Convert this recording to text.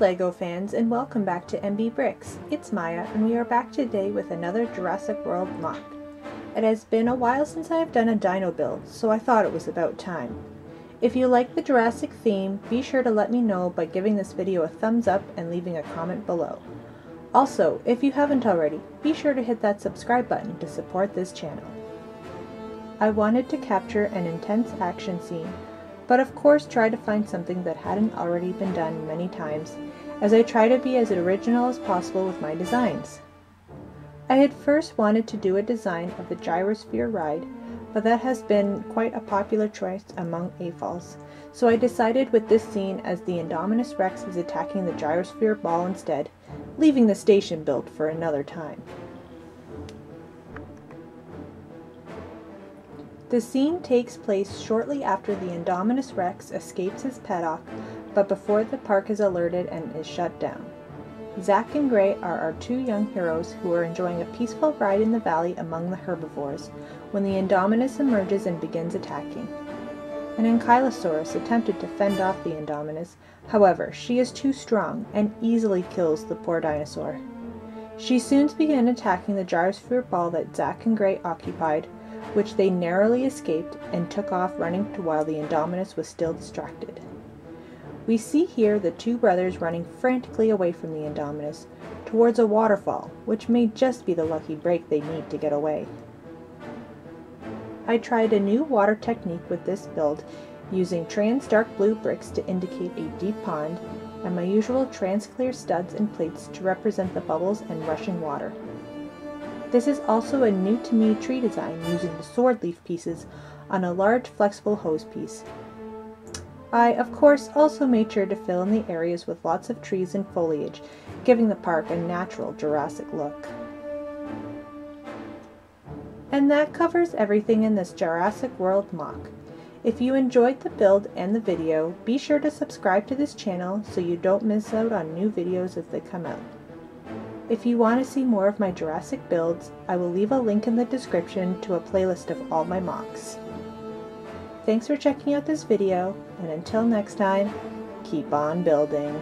LEGO fans, and welcome back to MB Bricks. It's Maya, and we are back today with another Jurassic World mock. It has been a while since I have done a dino build, so I thought it was about time. If you like the Jurassic theme, be sure to let me know by giving this video a thumbs up and leaving a comment below. Also, if you haven't already, be sure to hit that subscribe button to support this channel. I wanted to capture an intense action scene, but of course tried to find something that hadn't already been done many times, as I try to be as original as possible with my designs. I had first wanted to do a design of the Gyrosphere ride, but that has been quite a popular choice among AFOLs, so I decided with this scene as the Indominus Rex is attacking the Gyrosphere ball instead, leaving the station built for another time. The scene takes place shortly after the Indominus Rex escapes his paddock, but before the park is alerted and is shut down. Zack and Gray are our two young heroes who are enjoying a peaceful ride in the valley among the herbivores, when the Indominus emerges and begins attacking. An Ankylosaurus attempted to fend off the Indominus, however, she is too strong and easily kills the poor dinosaur. She soon began attacking the Gyrosphere ball that Zack and Gray occupied, which they narrowly escaped and took off running to while the Indominus was still distracted. We see here the two brothers running frantically away from the Indominus towards a waterfall, which may just be the lucky break they need to get away. I tried a new water technique with this build, using trans dark blue bricks to indicate a deep pond, and my usual trans clear studs and plates to represent the bubbles and rushing water. This is also a new to me tree design using the sword leaf pieces on a large flexible hose piece. I, of course, also made sure to fill in the areas with lots of trees and foliage, giving the park a natural Jurassic look. And that covers everything in this Jurassic World mock. If you enjoyed the build and the video, be sure to subscribe to this channel so you don't miss out on new videos as they come out. If you want to see more of my Jurassic builds, I will leave a link in the description to a playlist of all my mocks. Thanks for checking out this video, and until next time, keep on building.